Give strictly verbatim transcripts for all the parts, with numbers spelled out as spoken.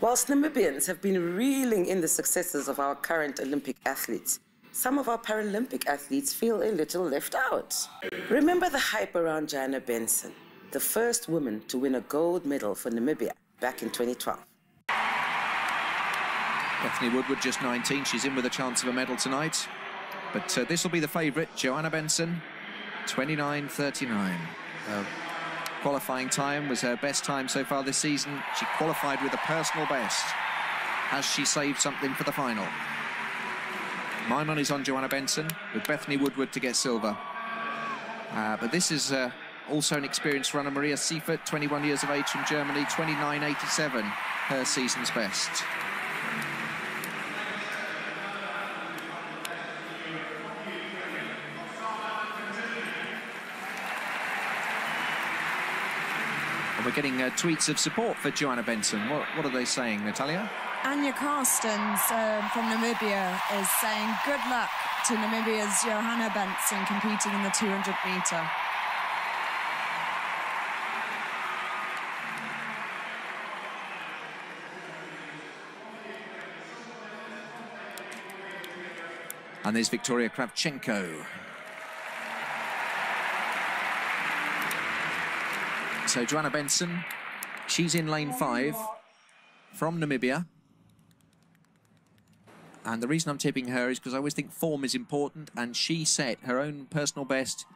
Whilst Namibians have been reeling in the successes of our current Olympic athletes, some of our Paralympic athletes feel a little left out. Remember the hype around Jana Benson, the first woman to win a gold medal for Namibia back in twenty twelve. Bethany Woodward, just nineteen, she's in with a chance of a medal tonight. But uh, this will be the favourite, Joanna Benson, twenty-nine thirty-nine. Uh, qualifying time was her best time so far this season. She qualified with a personal best. Has she saved something for the final? My money's on Joanna Benson, with Bethany Woodward to get silver. Uh, but this is uh, also an experienced runner, Maria Seifert, twenty-one years of age, from Germany, twenty-nine eighty-seven, her season's best. And we're getting uh, tweets of support for Joanna Benson. What, what are they saying, Natalia? Anya Carstens uh, from Namibia is saying good luck to Namibia's Johanna Benson competing in the two hundred metre. And there's Victoria Kravchenko. So Joanna Benson, she's in lane five from Namibia. And the reason I'm tipping her is because I always think form is important, and she set her own personal best,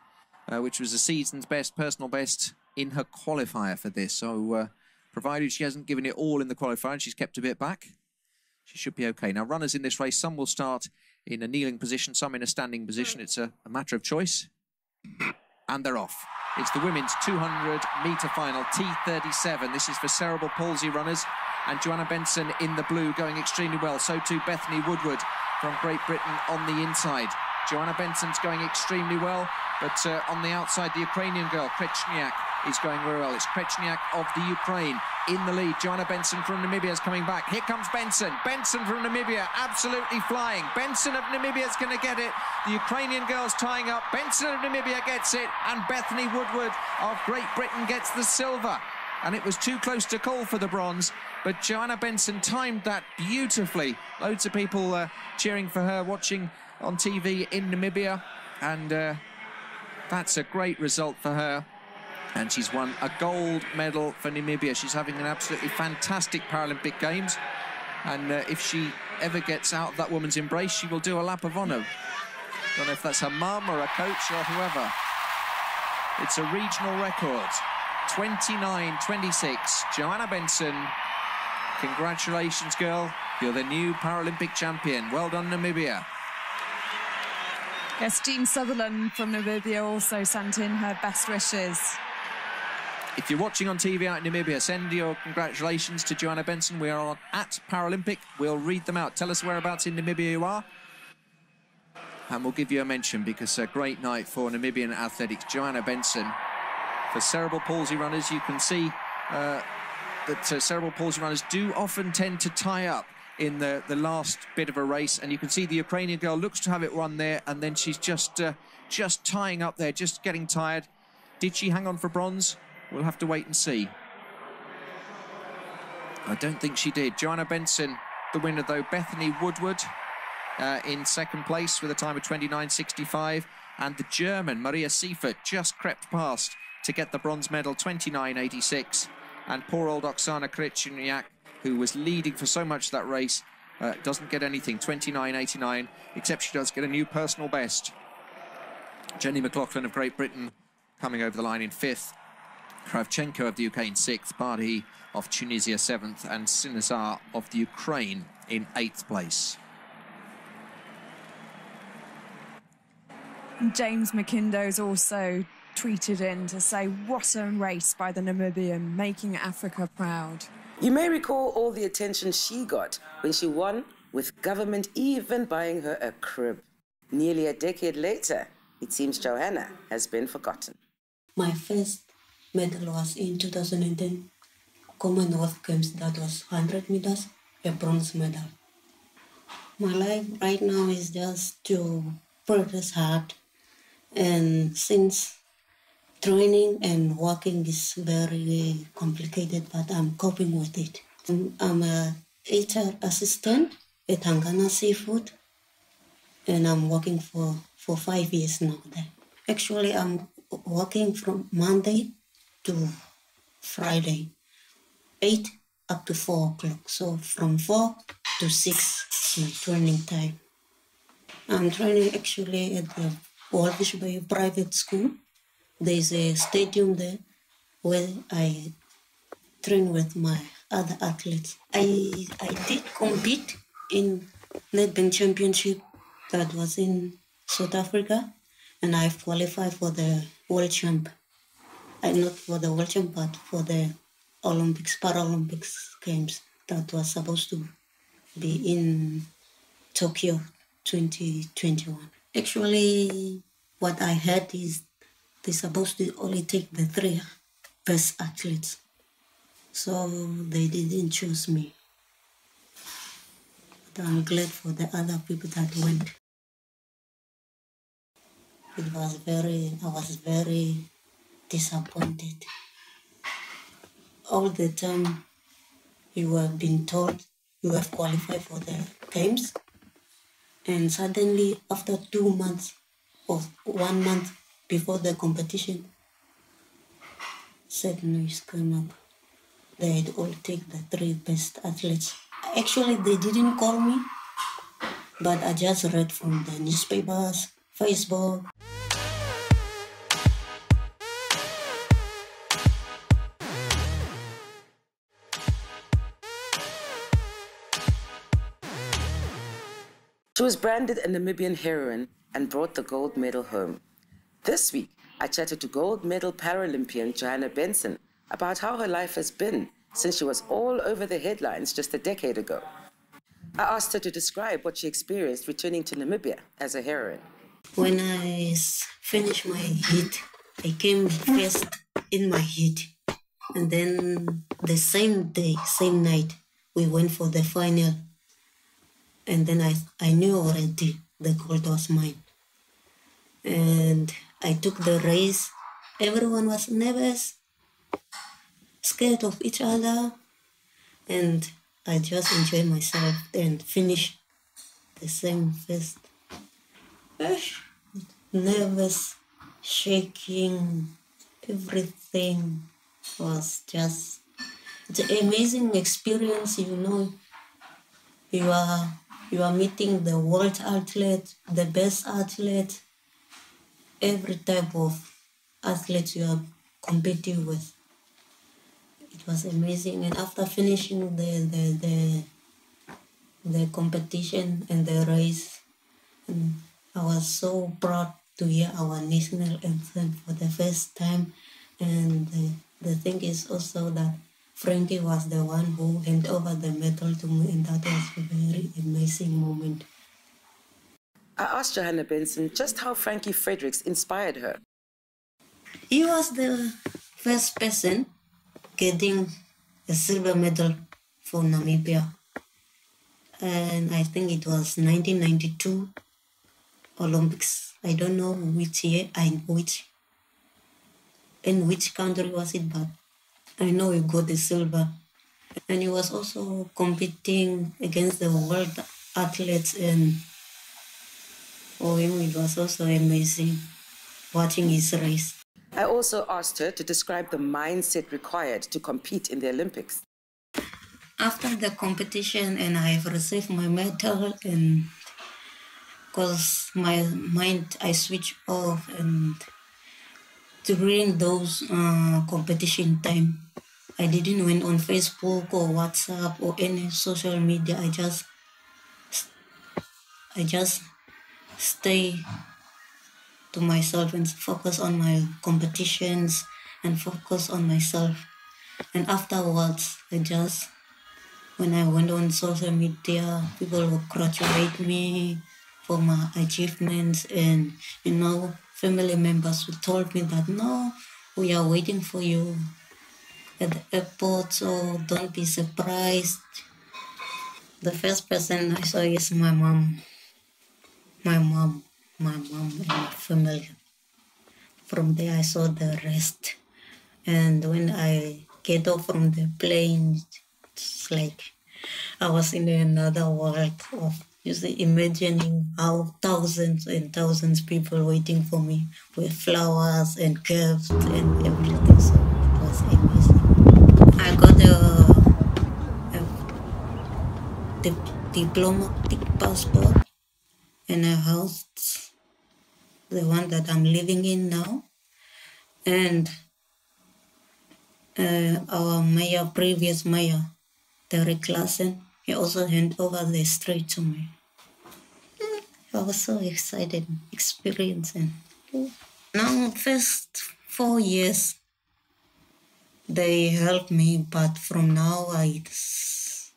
uh, which was the season's best personal best in her qualifier for this. So uh, provided she hasn't given it all in the qualifier and she's kept a bit back, she should be okay. Now, runners in this race, some will start in a kneeling position, some in a standing position. It's a, a matter of choice. And they're off. It's the women's two hundred metre final, T thirty-seven. This is for cerebral palsy runners. And Joanna Benson in the blue going extremely well. So too Bethany Woodward from Great Britain on the inside. Joanna Benson's going extremely well, but uh, on the outside, the Ukrainian girl, Krechniak, is going very well. It's Krechniak of the Ukraine in the lead. Joanna Benson from Namibia is coming back. Here comes Benson. Benson from Namibia, absolutely flying. Benson of Namibia is going to get it. The Ukrainian girl's tying up. Benson of Namibia gets it, and Bethany Woodward of Great Britain gets the silver. And it was too close to call for the bronze, but Joanna Benson timed that beautifully. Loads of people uh, cheering for her, watching on T V in Namibia, and uh, that's a great result for her. And she's won a gold medal for Namibia. She's having an absolutely fantastic Paralympic Games, and uh, if she ever gets out of that woman's embrace, she will do a lap of honour. Don't know if that's her mum or a coach or whoever. It's a regional record. twenty-nine twenty-six, Joanna Benson. Congratulations, girl. You're the new Paralympic champion. Well done, Namibia. Yes, Jean Sutherland from Namibia also sent in her best wishes. If you're watching on T V out in Namibia, send your congratulations to Joanna Benson. We are on at Paralympic. We'll read them out. Tell us whereabouts in Namibia you are, and we'll give you a mention, because a great night for Namibian athletics. Joanna Benson. For cerebral palsy runners, you can see uh, that uh, cerebral palsy runners do often tend to tie up in the, the last bit of a race, and you can see the Ukrainian girl looks to have it won there, and then she's just, uh, just tying up there, just getting tired. Did she hang on for bronze? We'll have to wait and see. I don't think she did. Joanna Benson, the winner, though. Bethany Woodward uh, in second place with a time of twenty-nine sixty-five, and the German, Maria Seifert, just crept past to get the bronze medal, twenty-nine eighty-six. And poor old Oksana Krechniak, who was leading for so much of that race, uh, doesn't get anything, twenty-nine eighty-nine, except she does get a new personal best. Jenny McLaughlin of Great Britain coming over the line in fifth. Kravchenko of the U K in sixth. Bardi of Tunisia seventh. And Sinazar of the Ukraine in eighth place. James McIndoe's also tweeted in to say, what a race by the Namibian, making Africa proud. You may recall all the attention she got when she won, with government even buying her a crib. Nearly a decade later, it seems Joanna has been forgotten. My first medal was in two thousand ten, Commonwealth Games, that was one hundred meters, a bronze medal. My life right now is just to progress hard, and since training and working is very complicated, but I'm coping with it. And I'm a H R assistant at Hangana Seafood, and I'm working for, for five years now there. Actually, I'm working from Monday to Friday, eight up to four o'clock. So from four to six is my training time. I'm training actually at the Walvis Bay Private School. There's a stadium there where I train with my other athletes. I, I did compete in Netbank Championship that was in South Africa, and I've qualified for the World Champ. I, not for the World Champ, but for the Olympics, Paralympics Games that was supposed to be in Tokyo twenty twenty-one. Actually, what I heard is they're supposed to only take the three best athletes. So they didn't choose me. But I'm glad for the other people that went. It was very, I was very disappointed. All the time you have been told you have qualified for the games. And suddenly after two months or one month before the competition, sad news came up. They'd all take the three best athletes. Actually, they didn't call me, but I just read from the newspapers, Facebook. She was branded a Namibian heroine and brought the gold medal home. This week, I chatted to gold medal Paralympian Johanna Benson about how her life has been since she was all over the headlines just a decade ago. I asked her to describe what she experienced returning to Namibia as a heroine. When I finished my heat, I came first in my heat. And then the same day, same night, we went for the final. And then I, I knew already the gold was mine. And I took the race. Everyone was nervous, scared of each other, and I just enjoy myself and finish the same first. Nervous, shaking, everything was just, it's an amazing experience, you know. You are, you are meeting the world athlete, the best athlete, every type of athlete you are competing with. It was amazing, and after finishing the, the, the, the competition and the race, and I was so proud to hear our national anthem for the first time. And the, the thing is also that Frankie was the one who handed over the medal to me, and that was a very amazing moment. I asked Johanna Benson just how Frankie Fredericks inspired her. He was the first person getting a silver medal for Namibia. And I think it was nineteen ninety-two Olympics. I don't know which year and which, in which country was it, but I know he got the silver. And he was also competing against the world athletes, and for him it was also amazing watching his race. I also asked her to describe the mindset required to compete in the Olympics. After the competition, and I've received my medal, and because my mind, I switch off, and during those uh, competition time, I didn't went on Facebook or WhatsApp or any social media. I just, I just stay to myself and focus on my competitions and focus on myself. And afterwards, I just, when I went on social media, people would congratulate me for my achievements, and, you know, family members who told me that, no, we are waiting for you at the airport, so don't be surprised. The first person I saw is my mom. My mom. my mom and my family. From there, I saw the rest. And when I get off from the plane, It's like I was in another world of just imagining how thousands and thousands of people waiting for me with flowers and gifts and everything. So it was amazing. I got a, a dip diplomatic passport and a house, the one that I'm living in now. And uh, our mayor, previous mayor, Derek Larsen, he also handed over the street to me. I was so excited, experiencing. Now, first four years, they helped me, but from now, I, it's,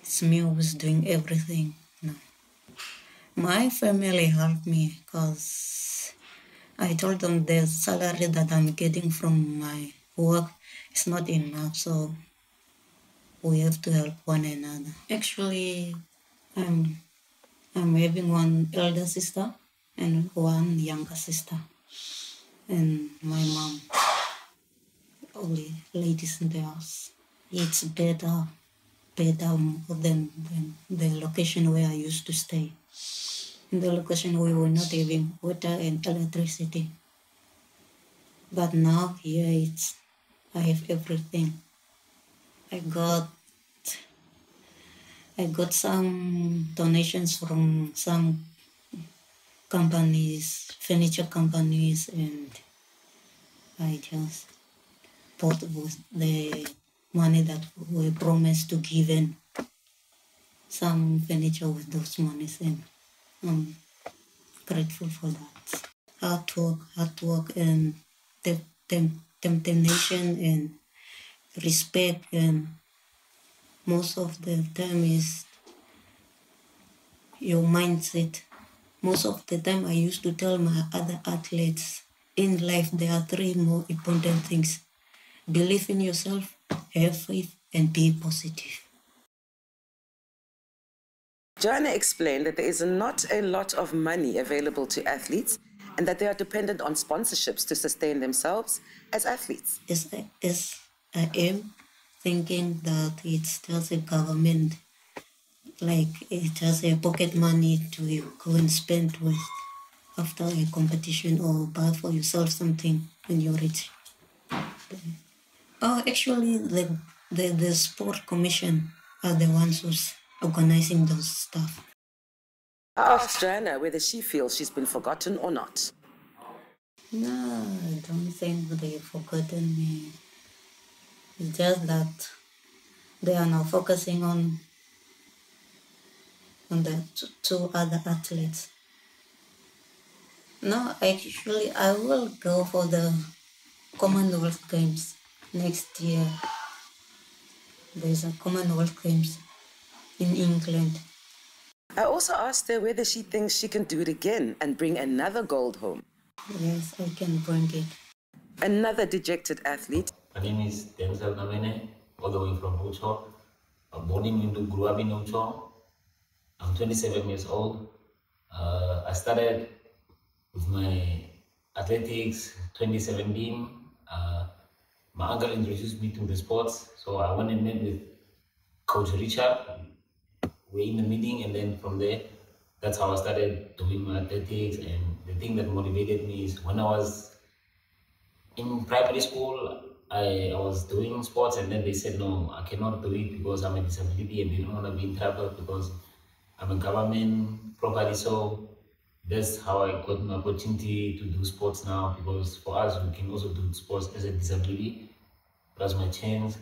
it's me who's doing everything now. My family helped me because I told them the salary that I'm getting from my work is not enough, so we have to help one another. Actually, I'm, I'm having one elder sister and one younger sister. And my mom, only ladies in the house. It's better, better than, than the location where I used to stay. In the location we were not having water and electricity. But now here it's, I have everything. I got I got some donations from some companies, furniture companies, and I just bought with the money that we promised to give in some furniture with those monies, and I'm grateful for that. Hard work, hard work, and temp temp temptation and respect, and most of the time is your mindset. Most of the time I used to tell my other athletes, in life there are three more important things. Believe in yourself, have faith, and be positive. Joanna explained that there is not a lot of money available to athletes and that they are dependent on sponsorships to sustain themselves as athletes. Yes, yes. I am thinking that it's just a government, like it's just a pocket money to go and spend with after a competition or buy for yourself something when you're rich. Oh, actually, the, the, the sport commission are the ones who's organizing those stuff. I asked Joanna whether she feels she's been forgotten or not. No, I don't think they've forgotten me. It's just that they are now focusing on on the two other athletes. No, actually, I will go for the Commonwealth Games next year. There's a Commonwealth Games in England. I also asked her whether she thinks she can do it again and bring another gold home. Yes, I can bring it. Another dejected athlete. My name is Denzel Namene, all the way from Uchor. I'm born in Windu, grew up in Uchor. I'm twenty-seven years old. Uh, I started with my athletics twenty seventeen. Uh, my uncle introduced me to the sports, so I went and met with Coach Richard. We were in the meeting, and then from there, that's how I started doing my athletics. And the thing that motivated me is when I was in primary school, I, I was doing sports, and then they said, no, I cannot do it because I'm a disability and they don't want to be in trouble because I'm a government property. So that's how I got an opportunity to do sports now, because for us, we can also do sports as a disability. That's my chance.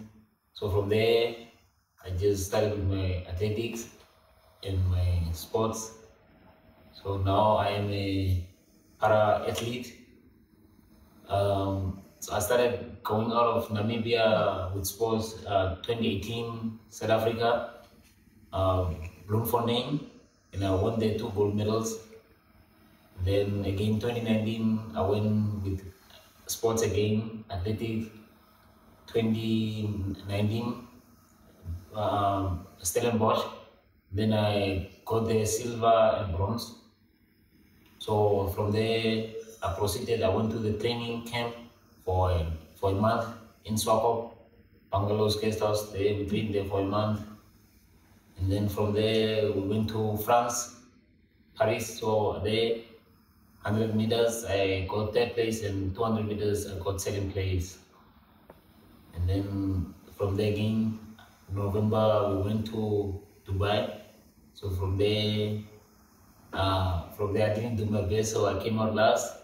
So from there, I just started with my athletics and my sports. So now I am a para-athlete. Um, So I started going out of Namibia with sports uh, twenty eighteen, South Africa, um, Bloemfontein, and I won the two gold medals. Then again twenty nineteen, I went with sports again, athletics. twenty nineteen, um, Stellenbosch. Then I got the silver and bronze. So from there, I proceeded, I went to the training camp for, for a month in Swakop. bungalows, guest house there. We lived there for a month, and then from there we went to France, Paris. So there, one hundred meters I got third place, and two hundred meters I got second place. And then from there again, November we went to Dubai. So from there, uh, from there I didn't do my best, so I came out last.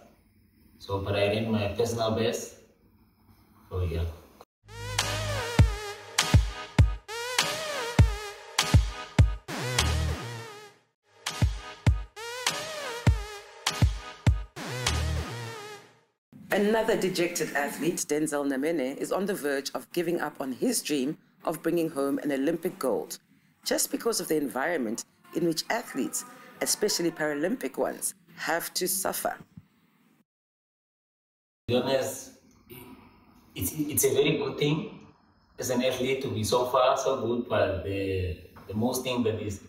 So, but I did my personal best. So yeah. Another dejected athlete, Denzel Namene, is on the verge of giving up on his dream of bringing home an Olympic gold, just because of the environment in which athletes, especially Paralympic ones, have to suffer. To be honest, it's, it's a very good thing as an athlete to be so far, so good, but the, the most thing that is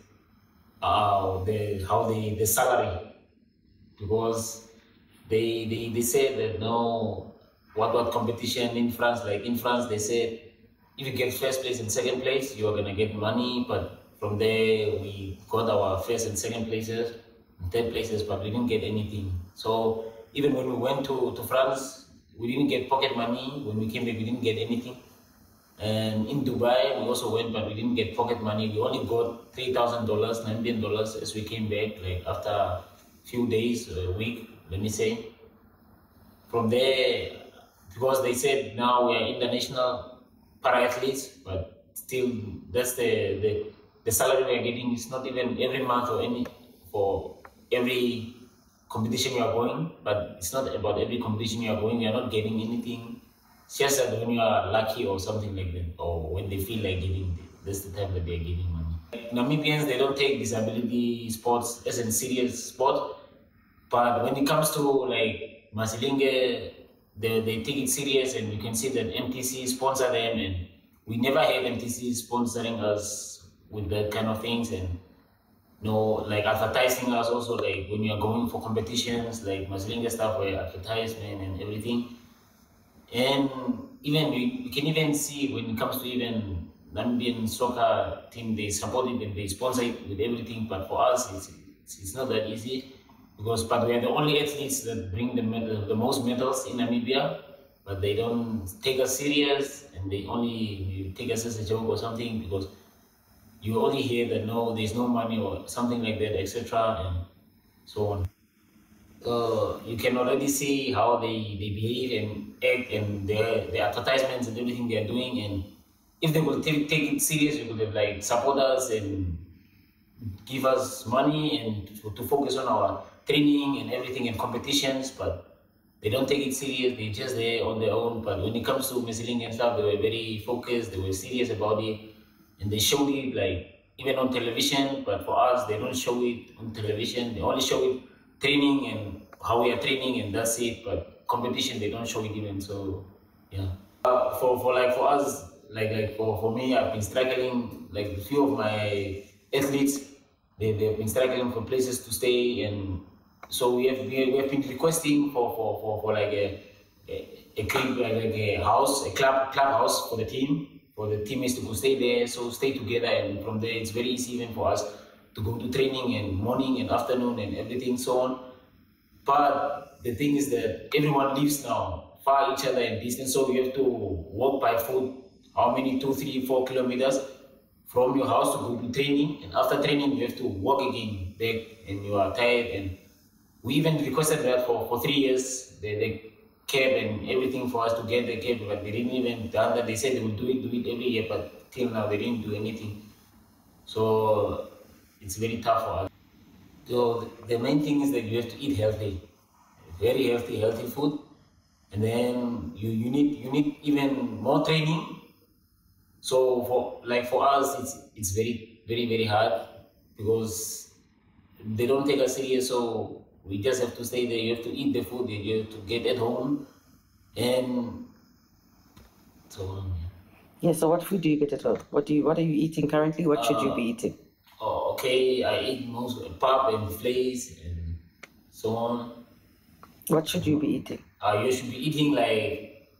uh, the, how the, the salary, because They, they, they said that no, what what competition in France, like in France they said if you get first place and second place you are gonna get money, but from there we got our first and second places and third places, but we didn't get anything. So even when we went to, to France we didn't get pocket money. When we came back we didn't get anything, and in Dubai we also went but we didn't get pocket money. We only got three thousand dollars, Namibian dollars as we came back, like after a few days or a week. Let me say, from there, because they said now we are international para-athletes, but still that's the, the, the salary we are getting. It's not even every month or any for every competition you are going, but it's not about every competition you are going, you are not getting anything. It's just that when you are lucky or something like that, or when they feel like giving, that's the time that they are giving money. Namibians, they don't take disability sports as a serious sport. But when it comes to like Masilinge, they, they take it serious, and you can see that M T C sponsor them, and we never had M T C sponsoring us with that kind of things, and no like advertising us also, like when you are going for competitions like Masilinge stuff where advertisement and everything. And even you, you can even see when it comes to even Namibian soccer team, they support it and they sponsor it with everything, but for us it's, it's, it's not that easy. Because, but we are the only athletes that bring the, medal, the most medals in Namibia, but they don't take us serious, and they only take us as a joke or something, because you only hear that no, there's no money or something like that, et cetera, and so on. So you can already see how they, they behave and act, and their, their advertisements and everything they are doing. And if they would take it serious, they would have like support us and give us money and to, to focus on our training and everything and competitions, but they don't take it serious. They're just there on their own. But when it comes to Masilinge and stuff, they were very focused, they were serious about it, and they showed it like even on television. But for us, they don't show it on television. They only show it training and how we are training, and that's it. But competition, they don't show it even. So yeah, uh, for for like for us, like like for for me, I've been struggling. Like a few of my athletes, they they've been struggling for places to stay, and so we have, we have been requesting for, for, for, for like a, a, a club, like a house, a club, clubhouse for the team, for the teammates to go stay there, so stay together, and from there it's very easy even for us to go to training and morning and afternoon and everything, so on. But the thing is that everyone lives now far each other in distance, so you have to walk by foot, how many, two, three, four kilometers from your house to go to training, and after training you have to walk again back, and you are tired. And we even requested that for, for three years, they, they kept and everything for us to get the cab, but they didn't even done that. They said they would do it, do it every year, but till now they didn't do anything. So it's very tough for us. So the main thing is that you have to eat healthy, very healthy, healthy food. And then you, you need you need even more training. So for like for us, it's it's very, very, very hard, because they don't take us serious, so we just have to stay there. You have to eat the food that you have to get at home, and so on. Yeah. So what food do you get at home? What do you What are you eating currently? What uh, should you be eating? Oh, okay. I eat most pap and fleas and so on. What should you be eating? Uh, you should be eating like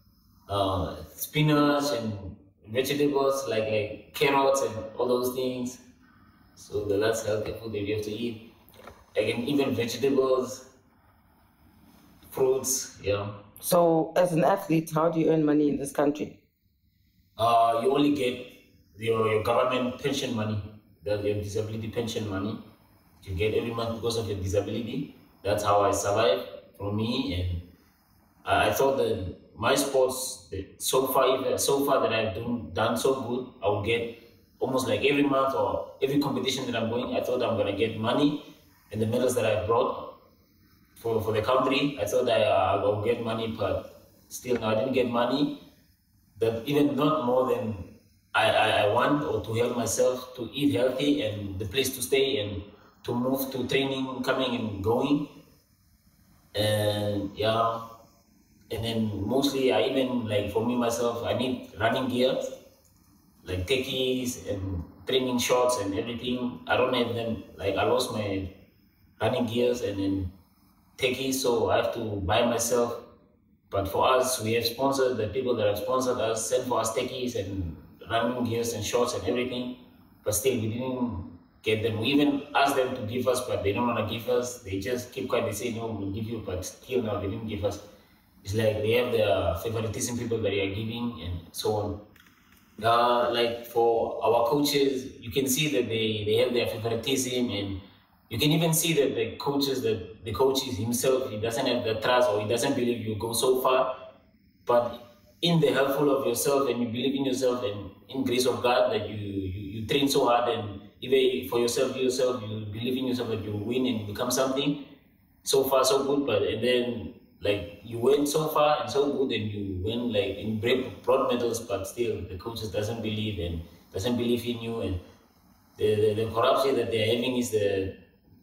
uh, spinach and vegetables like, like carrots and all those things. So the last healthy food that you have to eat. Again, even vegetables, fruits, yeah. So as an athlete, how do you earn money in this country? Uh, you only get your, your government pension money, that your disability pension money you get every month because of your disability. That's how I survived from me, and I thought that my sports that so far, so far that I've done, done so good, I would get almost like every month or every competition that I'm going, I thought I'm gonna get money, and the medals that I brought for, for the country, I thought I, I would get money, but still no, I didn't get money. That even not more than I, I, I want, or to help myself to eat healthy and the place to stay and to move to training, coming and going, and yeah. And then mostly I even, like for me myself, I need running gear, like techies and training shorts and everything. I don't have them, like I lost my running gears and then techies, so I have to buy myself. But for us, we have sponsored, the people that have sponsored us sent for us techies and running gears and shorts and everything. But still, we didn't get them. We even asked them to give us, but they don't want to give us. They just keep quiet. They say, no, we'll give you, but still no, they didn't give us. It's like they have their favoritism people that they are giving and so on. Uh, like for our coaches, you can see that they, they have their favoritism, and you can even see that the coaches, that the coaches himself, he doesn't have the trust, or he doesn't believe you go so far. But in the helpful of yourself, and you believe in yourself, and in grace of God that you, you, you train so hard, and even for yourself, yourself, you believe in yourself that you win and become something. So far, so good. But and then like you went so far and so good, and you win like in broad medals, but still the coaches doesn't believe and doesn't believe in you, and the, the, the corruption that they're having is the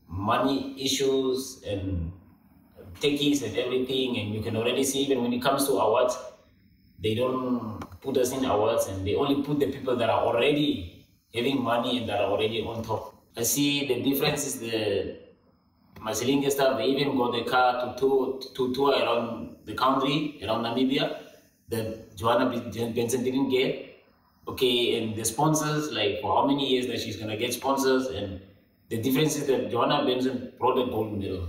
money issues and techies and everything. And you can already see, even when it comes to awards, they don't put us in awards, and they only put the people that are already having money and that are already on top. I see the difference is the Maselinge staff, they even got the car to tour, to tour around the country, around Namibia, that Joanna Benson didn't get. Okay, and the sponsors, like for how many years that she's gonna get sponsors. And the difference is that Joanna Benson brought a gold medal,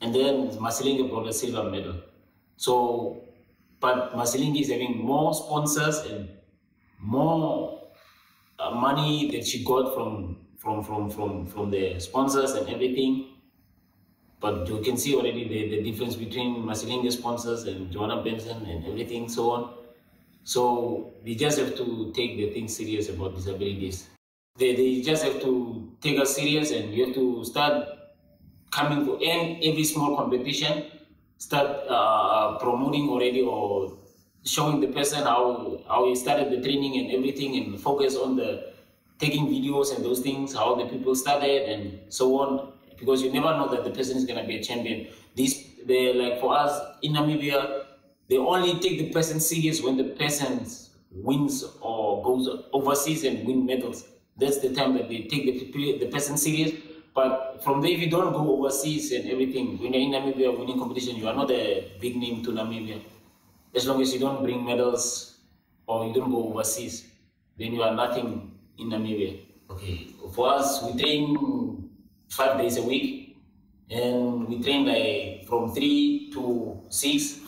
and then Maselinge brought a silver medal. So, but Maselinge is having more sponsors and more uh, money that she got from, from, from, from, from the sponsors and everything. But you can see already the, the difference between Maselinge sponsors and Joanna Benson and everything, so on. So we just have to take the thing serious about disabilities. They, they just have to take us serious, and you have to start coming to end every small competition, start uh, promoting already, or showing the person how, how he started the training and everything, and focus on the taking videos and those things, how the people started and so on, because you never know that the person is going to be a champion. These, they, like for us in Namibia, they only take the person serious when the person wins or goes overseas and win medals. That's the time that they take the, the person serious. But from there, if you don't go overseas and everything, when you're in Namibia winning competition, you are not a big name to Namibia. As long as you don't bring medals or you don't go overseas, then you are nothing in Namibia. Okay. For us, we train five days a week, and we train like from three to six.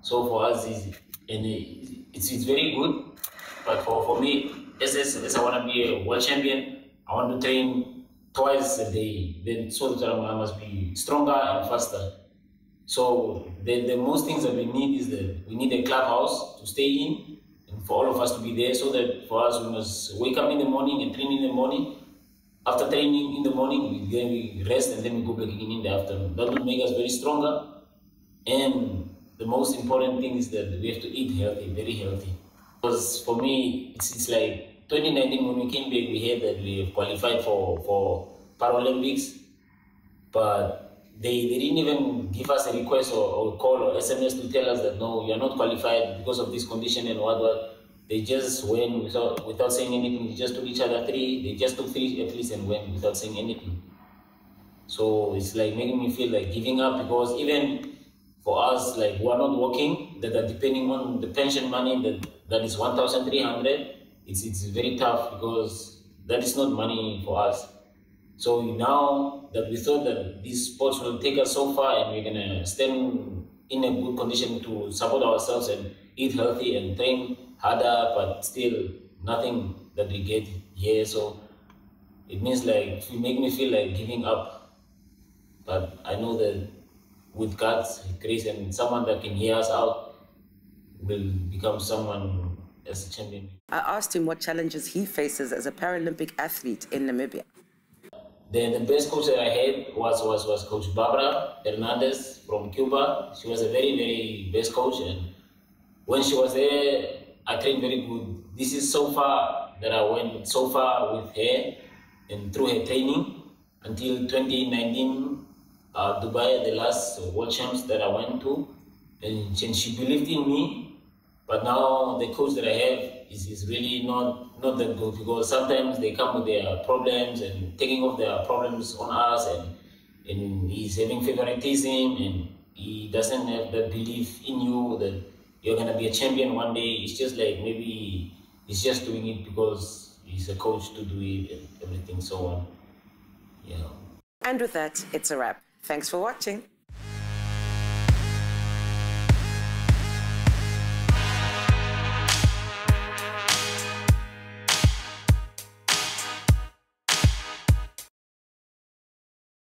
So for us, it's, and it's, it's very good. But for, for me, As, as, as I want to be a world champion, I want to train twice a day, then so that I must be stronger and faster. So the, the most things that we need is that we need a clubhouse to stay in, and for all of us to be there, so that for us we must wake up in the morning and train in the morning. After training in the morning, we, then we rest, and then we go back again in the afternoon. That will make us very stronger, and the most important thing is that we have to eat healthy, very healthy. Because for me, it's, it's like twenty nineteen when we came back, we heard that we qualified for, for Paralympics, but they, they didn't even give us a request or, or call or S M S to tell us that no, you're not qualified because of this condition and what, what. They just went without, without saying anything. They just took each other three, they just took three athletes and went without saying anything. So it's like making me feel like giving up, because even for us, like, who are not working, that are depending on the pension money, that that is one thousand three hundred. It's, it's very tough because that is not money for us. So now that we thought that these sports will take us so far and we're gonna stay in a good condition to support ourselves and eat healthy and train harder, but still nothing that we get here. So it means like, it make me feel like giving up. But I know that with God's grace and someone that can hear us out, will become someone as a champion. I asked him what challenges he faces as a Paralympic athlete in Namibia. Then the best coach that I had was, was, was Coach Barbara Hernandez from Cuba. She was a very, very best coach. And when she was there, I trained very good. This is so far that I went so far with her and through her training until twenty nineteen, uh, Dubai, the last World Champs that I went to. And she, and she believed in me. But now the coach that I have is, is really not not that good, because sometimes they come with their problems and taking off their problems on us, and, and he's having favoritism and he doesn't have that belief in you that you're going to be a champion one day. It's just like maybe he's just doing it because he's a coach to do it and everything so on. Yeah. And with that, it's a wrap. Thanks for watching.